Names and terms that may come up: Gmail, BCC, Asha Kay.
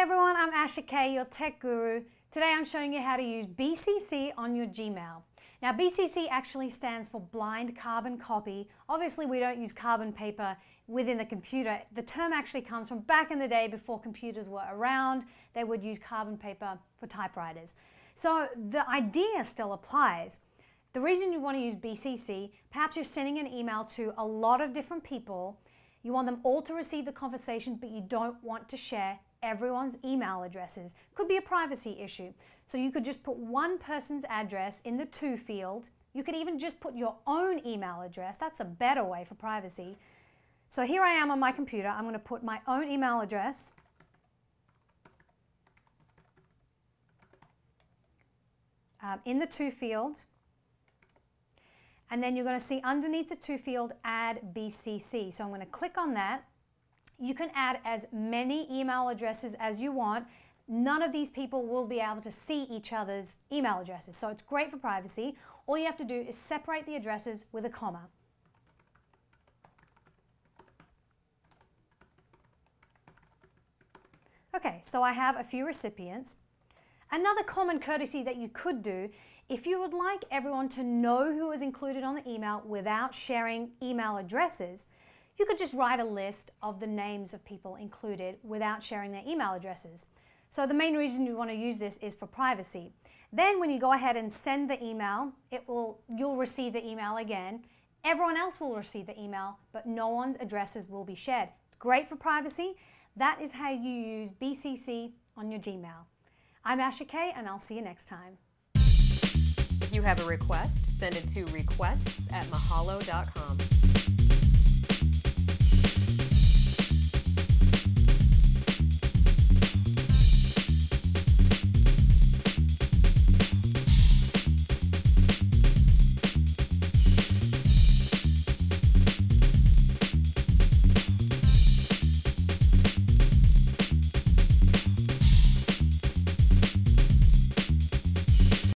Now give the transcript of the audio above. everyone, I'm Asha Kay, your tech guru. Today I'm showing you how to use BCC on your Gmail. Now BCC actually stands for blind carbon copy. Obviously we don't use carbon paper within the computer. The term actually comes from back in the day before computers were around. They would use carbon paper for typewriters. So the idea still applies. The reason you want to use BCC, perhaps you're sending an email to a lot of different people. You want them all to receive the conversation, but you don't want to share everyone's email addresses. Could be a privacy issue. So you could just put one person's address in the to field. You could even just put your own email address. That's a better way for privacy. So here I am on my computer. I'm going to put my own email address. In the to field. And then you're going to see underneath the to field, add BCC. So I'm going to click on that. You can add as many email addresses as you want. None of these people will be able to see each other's email addresses. So it's great for privacy. All you have to do is separate the addresses with a comma. Okay, so I have a few recipients. Another common courtesy that you could do, if you would like everyone to know who is included on the email without sharing email addresses, you could just write a list of the names of people included without sharing their email addresses. So the main reason you want to use this is for privacy. Then when you go ahead and send the email, you'll receive the email again. Everyone else will receive the email, but no one's addresses will be shared. It's great for privacy. That is how you use BCC on your Gmail. I'm Asha Kay, and I'll see you next time. If you have a request, send it to requests@mahalo.com.